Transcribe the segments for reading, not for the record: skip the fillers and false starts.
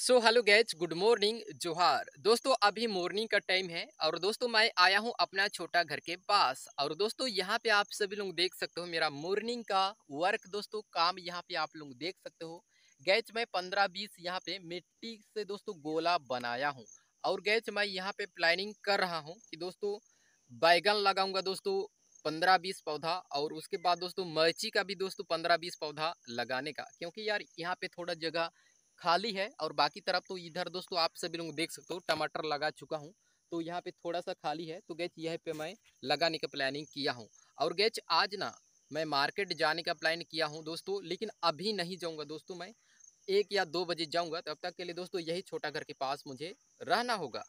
सो hello guys, good morning, जोहार। दोस्तों अभी मॉर्निंग का टाइम है और दोस्तों मैं आया हूं अपना छोटा घर के पास। और दोस्तों यहां पे आप सभी लोग देख सकते हो मेरा मॉर्निंग का वर्क। दोस्तों काम यहां पे आप लोग देख सकते हो। गाइस मैं 15-20 यहां पे मिट्टी से दोस्तों गोला बनाया हूं। और गाइस मैं यहाँ पे प्लानिंग कर रहा हूँ कि दोस्तों बैगन लगाऊँगा दोस्तों 15-20 पौधा, और उसके बाद दोस्तों मिर्ची का भी दोस्तों 15-20 पौधा लगाने का, क्योंकि यार यहाँ पे थोड़ा जगह खाली है। और बाकी तरफ तो इधर दोस्तों आप सभी लोग देख सकते हो टमाटर लगा चुका हूँ, तो यहाँ पे थोड़ा सा खाली है, तो गैच यहीं पे मैं लगाने का प्लानिंग किया हूँ। और गैच आज ना मैं मार्केट जाने का प्लान किया हूँ दोस्तों, लेकिन अभी नहीं जाऊँगा दोस्तों, मैं 1 या 2 बजे जाऊँगा। तब तक के लिए दोस्तों यही छोटा घर के पास मुझे रहना होगा।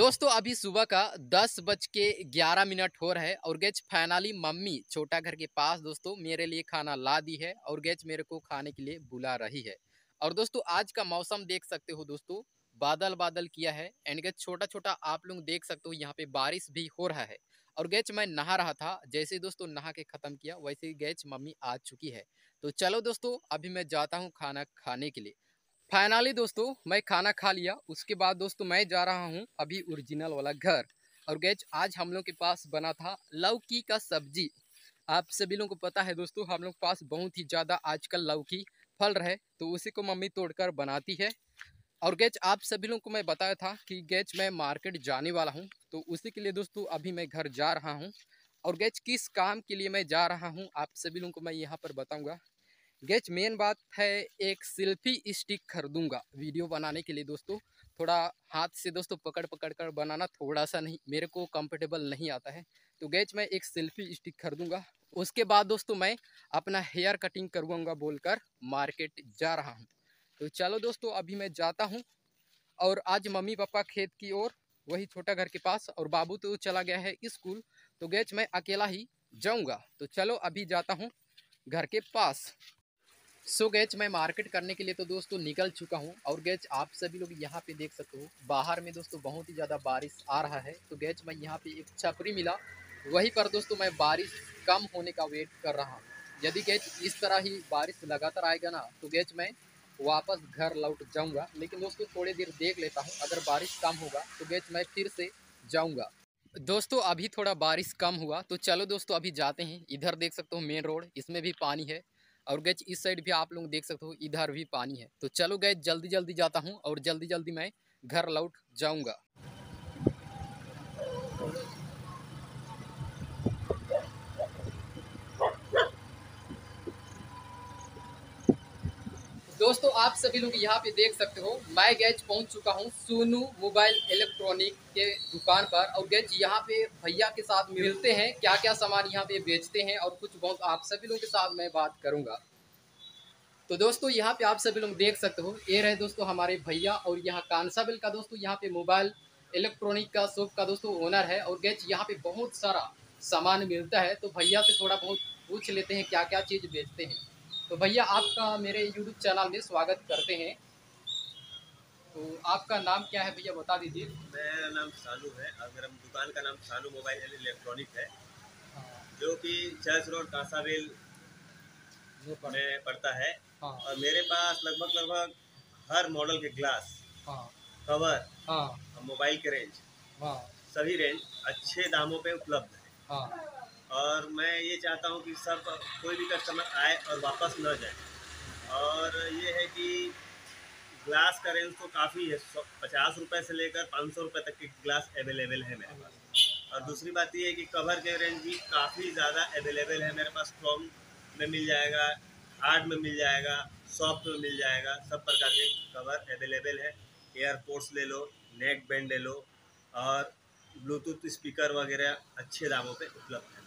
दोस्तों अभी सुबह का 10:11 हो रहा है और गैच फाइनली मम्मी छोटा घर के पास दोस्तों मेरे लिए खाना ला दी है और गैच मेरे को खाने के लिए बुला रही है। और दोस्तों आज का मौसम देख सकते हो दोस्तों, बादल बादल किया है एंड गैच छोटा छोटा आप लोग देख सकते हो यहाँ पे बारिश भी हो रहा है। और गैच मैं नहा रहा था, जैसे दोस्तों नहा के ख़त्म किया वैसे ही गैच मम्मी आ चुकी है। तो चलो दोस्तों अभी मैं जाता हूँ खाना खाने के लिए। फाइनली दोस्तों मैं खाना खा लिया, उसके बाद दोस्तों मैं जा रहा हूँ अभी ओरिजिनल वाला घर। और गैच आज हम लोग के पास बना था लौकी का सब्जी। आप सभी लोगों को पता है दोस्तों हम लोग पास बहुत ही ज़्यादा आजकल लौकी फल रहे, तो उसी को मम्मी तोड़कर बनाती है। और गैच आप सभी लोगों को मैं बताया था कि गैच मैं मार्केट जाने वाला हूं, तो उसी के लिए दोस्तों अभी मैं घर जा रहा हूं। और गैच किस काम के लिए मैं जा रहा हूं आप सभी लोगों को मैं यहां पर बताऊंगा। गैच मेन बात है, एक सेल्फी स्टिक खरीदूंगा वीडियो बनाने के लिए दोस्तों। थोड़ा हाथ से दोस्तों पकड़ कर बनाना थोड़ा सा नहीं, मेरे को कंफर्टेबल नहीं आता है, तो गैच मैं एक सेल्फी स्टिक खरीदूंगा। उसके बाद दोस्तों मैं अपना हेयर कटिंग करवाऊंगा बोलकर मार्केट जा रहा हूं। तो चलो दोस्तों अभी मैं जाता हूं। और आज मम्मी पापा खेत की ओर, वही छोटा घर के पास, और बाबू तो चला गया है स्कूल, तो गैच मैं अकेला ही जाऊंगा। तो चलो अभी जाता हूं घर के पास। सो गैच मैं मार्केट करने के लिए तो दोस्तों निकल चुका हूँ। और गैच आप सभी लोग यहाँ पे देख सकते हो बाहर में दोस्तों बहुत ही ज़्यादा बारिश आ रहा है, तो गैच मैं यहाँ पे एक छपरी मिला, वहीं पर दोस्तों मैं बारिश कम होने का वेट कर रहा हूँ। यदि गैच इस तरह ही बारिश लगातार आएगा ना तो गैच मैं वापस घर लौट जाऊँगा, लेकिन दोस्तों थोड़ी देर देख लेता हूँ, अगर बारिश कम होगा तो गैच मैं फिर से जाऊँगा। दोस्तों अभी थोड़ा बारिश कम हुआ, तो चलो दोस्तों अभी जाते हैं। इधर देख सकते हो मेन रोड, इसमें भी पानी है, और गैच इस साइड भी आप लोग देख सकते हो इधर भी पानी है। तो चलो गैच जल्दी जाता हूँ और जल्दी मैं घर लौट जाऊँगा। दोस्तों आप सभी लोग यहाँ पे देख सकते हो मैं गैच पहुँच चुका हूँ सोनू मोबाइल इलेक्ट्रॉनिक के दुकान पर। और गैच यहाँ पे भैया के साथ मिलते हैं, क्या क्या सामान यहाँ पे बेचते हैं और कुछ बहुत आप सभी लोगों के साथ मैं बात करूँगा। तो दोस्तों यहाँ पे आप सभी लोग देख सकते हो ये रहे दोस्तों हमारे भैया, और यहाँ कांसाबेल का दोस्तों यहाँ पे मोबाइल इलेक्ट्रॉनिक का शॉप का दोस्तों ओनर है। और गैच यहाँ पे बहुत सारा सामान मिलता है, तो भैया से थोड़ा बहुत पूछ लेते हैं क्या क्या चीज़ बेचते हैं। तो भैया आपका मेरे YouTube चैनल में स्वागत करते हैं। तो आपका नाम क्या है भैया बता दीजिए। मेरा नाम शानू है और दुकान का नाम शानू मोबाइल एंड इलेक्ट्रॉनिक है, जो कि चर्च रोड कांसाबेल में पड़ता है। और मेरे पास लगभग हर मॉडल के ग्लास कवर और मोबाइल के रेंज, सभी रेंज अच्छे दामों पे उपलब्ध है। और मैं ये चाहता हूँ कि सब कोई भी कस्टमर आए और वापस न जाए। और ये है कि ग्लास का रेंज तो काफ़ी है, 50 रुपये से लेकर 500 रुपये तक के ग्लास अवेलेबल है मेरे पास। और दूसरी बात ये है कि कवर के रेंज भी काफ़ी ज़्यादा अवेलेबल है मेरे पास। स्ट्रॉन्ग में मिल जाएगा, हार्ड में मिल जाएगा, सॉफ्ट में मिल जाएगा, सब प्रकार के कवर अवेलेबल है। एयरपोर्ट्स ले लो, नेक बैंड ले लो, और ब्लूटूथ स्पीकर वगैरह अच्छे दामों पर उपलब्ध है।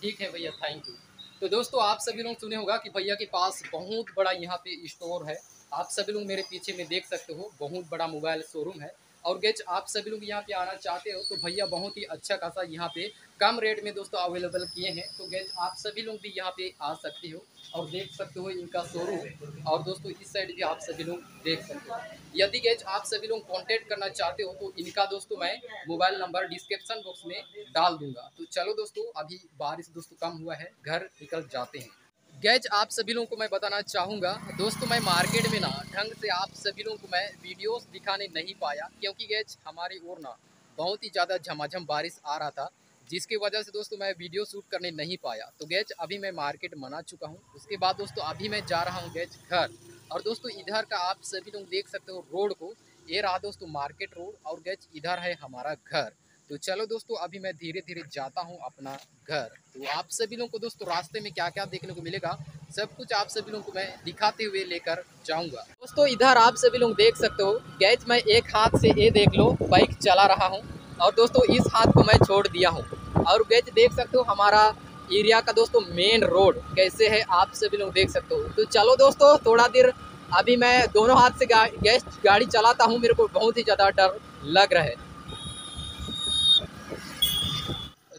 ठीक है भैया, थैंक यू। तो दोस्तों आप सभी लोग सुने होगा कि भैया के पास बहुत बड़ा यहाँ पे स्टोर है। आप सभी लोग मेरे पीछे में देख सकते हो बहुत बड़ा मोबाइल शोरूम है। और गैच आप सभी लोग यहाँ पे आना चाहते हो तो भैया बहुत ही अच्छा खासा यहाँ पे कम रेट में दोस्तों अवेलेबल किए हैं। तो गैच आप सभी लोग भी यहाँ पे आ सकते हो और देख सकते हो इनका शोरूम। और दोस्तों इस साइड भी आप सभी लोग देख सकते हो। यदि गैच आप सभी लोग कांटेक्ट करना चाहते हो तो इनका दोस्तों मैं मोबाइल नंबर डिस्क्रिप्शन बॉक्स में डाल दूंगा। तो चलो दोस्तों अभी बारिश दोस्तों कम हुआ है, घर निकल जाते हैं। गैज आप सभी लोगों को मैं बताना चाहूँगा दोस्तों, मैं मार्केट में ना ढंग से आप सभी लोगों को मैं वीडियोस दिखाने नहीं पाया क्योंकि गैज हमारी ओर ना बहुत ही ज़्यादा झमाझम बारिश आ रहा था, जिसकी वजह से दोस्तों मैं वीडियो शूट करने नहीं पाया। तो गैज अभी मैं मार्केट मना चुका हूँ। उसके बाद दोस्तों अभी मैं जा रहा हूँ गैज घर। और दोस्तों इधर का आप सभी लोग देख सकते हो रोड को, ये रहा दोस्तों मार्केट रोड और गैज इधर है हमारा घर। तो चलो दोस्तों अभी मैं धीरे धीरे जाता हूं अपना घर। तो आप सभी लोगों को दोस्तों रास्ते में क्या क्या देखने को मिलेगा सब कुछ आप सभी लोगों को मैं दिखाते हुए लेकर जाऊंगा। दोस्तों इधर आप सभी लोग देख सकते हो गैज मैं एक हाथ से ये देख लो बाइक चला रहा हूं और दोस्तों इस हाथ को मैं छोड़ दिया हूं। और गैज देख सकते हो हमारा एरिया का दोस्तों मेन रोड कैसे है आप सभी लोग देख सकते हो। तो चलो दोस्तों थोड़ा देर अभी मैं दोनों हाथ से गैज गाड़ी चलाता हूँ, मेरे को बहुत ही ज़्यादा डर लग रहा है।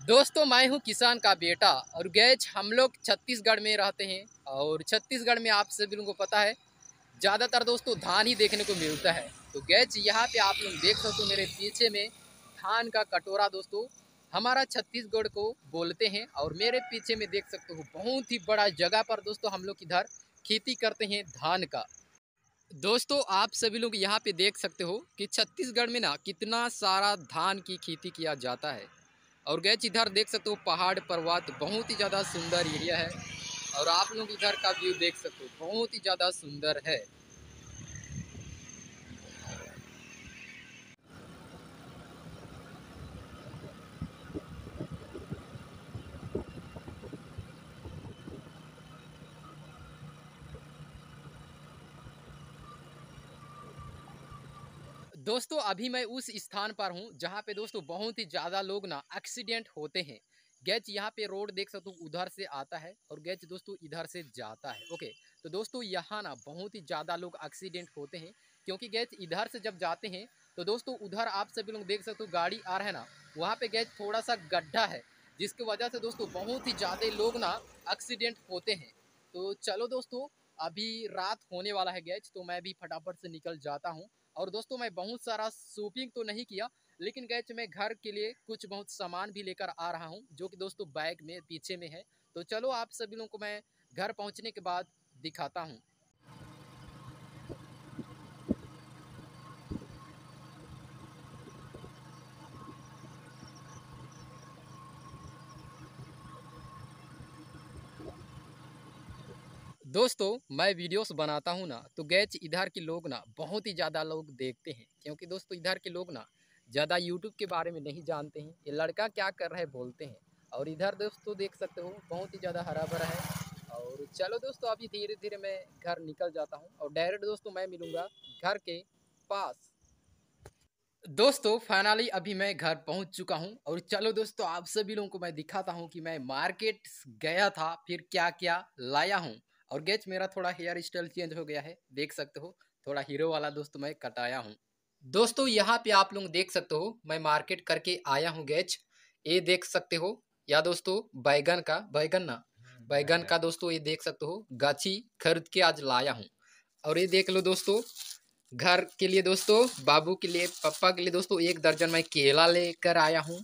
दोस्तों मैं हूं किसान का बेटा और गैज हम लोग छत्तीसगढ़ में रहते हैं और छत्तीसगढ़ में आप सभी लोगों को पता है ज़्यादातर दोस्तों धान ही देखने को मिलता है। तो गैज यहां पे आप लोग देख सकते हो मेरे पीछे में धान का कटोरा दोस्तों हमारा छत्तीसगढ़ को बोलते हैं। और मेरे पीछे में देख सकते हो बहुत ही बड़ा जगह पर दोस्तों हम लोग इधर खेती करते हैं धान का। दोस्तों आप सभी लोग यहाँ पर देख सकते हो कि छत्तीसगढ़ में ना कितना सारा धान की खेती किया जाता है। और गैज इधर देख सकते हो पहाड़ पर्वत बहुत ही ज़्यादा सुंदर एरिया है और आप लोग इधर का व्यू देख सकते हो बहुत ही ज़्यादा सुंदर है। दोस्तों अभी मैं उस स्थान पर हूँ जहाँ पे दोस्तों बहुत ही ज़्यादा लोग ना एक्सीडेंट होते हैं। गैज यहाँ पे रोड देख सकते हो उधर से आता है और गैज दोस्तों इधर से जाता है। ओके तो दोस्तों यहाँ ना बहुत ही ज़्यादा लोग एक्सीडेंट होते हैं क्योंकि गैज इधर से जब जाते हैं तो दोस्तों उधर आप सभी लोग देख सकते हो गाड़ी आ रहा है ना, वहाँ पर गैज थोड़ा सा गड्ढा है जिसकी वजह से दोस्तों बहुत ही ज़्यादा लोग ना एक्सीडेंट होते हैं। तो चलो दोस्तों अभी रात होने वाला है गैज, तो मैं भी फटाफट से निकल जाता हूँ। और दोस्तों मैं बहुत सारा शॉपिंग तो नहीं किया लेकिन गैज मैं घर के लिए कुछ बहुत सामान भी लेकर आ रहा हूं जो कि दोस्तों बैग में पीछे में है। तो चलो आप सभी लोगों को मैं घर पहुंचने के बाद दिखाता हूं। दोस्तों मैं वीडियोस बनाता हूँ ना तो गैज इधर के लोग ना बहुत ही ज़्यादा लोग देखते हैं क्योंकि दोस्तों इधर के लोग ना ज़्यादा यूट्यूब के बारे में नहीं जानते हैं, ये लड़का क्या कर रहा है बोलते हैं। और इधर दोस्तों देख सकते हो बहुत ही ज़्यादा हरा भरा है। और चलो दोस्तों अभी धीरे धीरे मैं घर निकल जाता हूँ और डायरेक्ट दोस्तों मैं मिलूँगा घर के पास। दोस्तों फाइनली अभी मैं घर पहुंच चुका हूं और चलो दोस्तों आप सभी लोगों को मैं दिखाता हूँ कि मैं मार्केट गया था फिर क्या क्या लाया हूँ। और गैज मेरा थोड़ा हेयर स्टाइल चेंज हो गया है, देख सकते हो थोड़ा हीरो वाला दोस्तों मैं कटाया हूँ। दोस्तों यहाँ पे आप लोग देख सकते हो मैं मार्केट करके आया हूँ गैज, ये देख सकते हो या दोस्तों बैगन का दोस्तों ये देख सकते हो गाछी खरीद के आज लाया हूँ। और ये देख लो दोस्तों घर के लिए दोस्तों बाबू के लिए पप्पा के लिए दोस्तों 1 दर्जन मैं केला लेकर आया हूँ।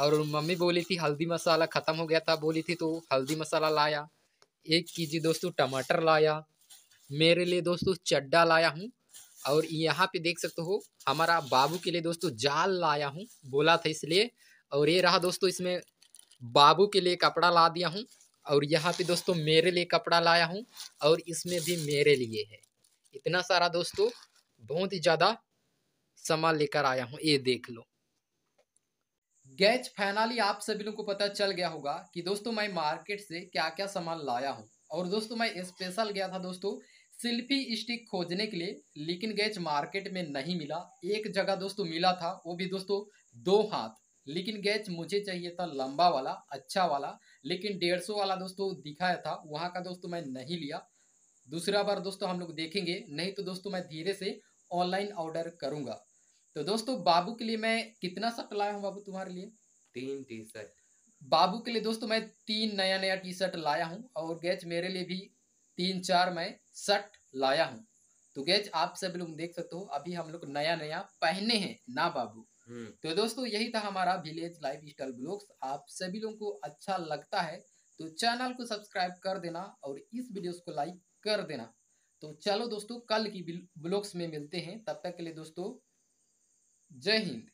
और मम्मी बोली थी हल्दी मसाला ख़त्म हो गया था बोली थी तो हल्दी मसाला लाया। 1 केजी दोस्तों टमाटर लाया, मेरे लिए दोस्तों चड्डा लाया हूँ। और यहाँ पे देख सकते हो हमारा बाबू के लिए दोस्तों जाल लाया हूँ, बोला था इसलिए। और ये रहा दोस्तों इसमें बाबू के लिए कपड़ा ला दिया हूँ। और यहाँ पे दोस्तों मेरे लिए कपड़ा लाया हूँ और इसमें भी मेरे लिए है। इतना सारा दोस्तों बहुत ही ज़्यादा सामान लेकर आया हूँ, ये देख लो। गैज फाइनली आप सभी लोगों को पता चल गया होगा कि दोस्तों मैं मार्केट से क्या क्या सामान लाया हूँ। और दोस्तों मैं स्पेशल गया था दोस्तों सेल्फी स्टिक खोजने के लिए लेकिन गैज मार्केट में नहीं मिला। एक जगह दोस्तों मिला था वो भी दोस्तों 2 हाथ, लेकिन गैज मुझे चाहिए था लंबा वाला अच्छा वाला, लेकिन 150 वाला दोस्तों दिखाया था वहाँ का दोस्तों मैं नहीं लिया। दूसरा बार दोस्तों हम लोग देखेंगे, नहीं तो दोस्तों मैं धीरे से ऑनलाइन ऑर्डर करूँगा। तो दोस्तों बाबू के लिए मैं कितना शर्ट लाया हूँ बाबू तुम्हारे लिए? 3 टी शर्ट बाबू के लिए दोस्तों मैं 3 नया टी-शर्ट लाया हूँ। और गैज मेरे लिए भी 3-4 मैं शर्ट लाया हूँ। तो गैज आप सभी लोग देख सकते हो अभी हम लोग नया पहने हैं ना बाबू। तो दोस्तों यही था हमारा विलेज लाइफ स्टाइल ब्लॉग्स। आप सभी लोगों को अच्छा लगता है तो चैनल को सब्सक्राइब कर देना और इस वीडियो को लाइक कर देना। तो चलो दोस्तों, कल की ब्लॉग्स में मिलते हैं, तब तक के लिए दोस्तों जय हिंद।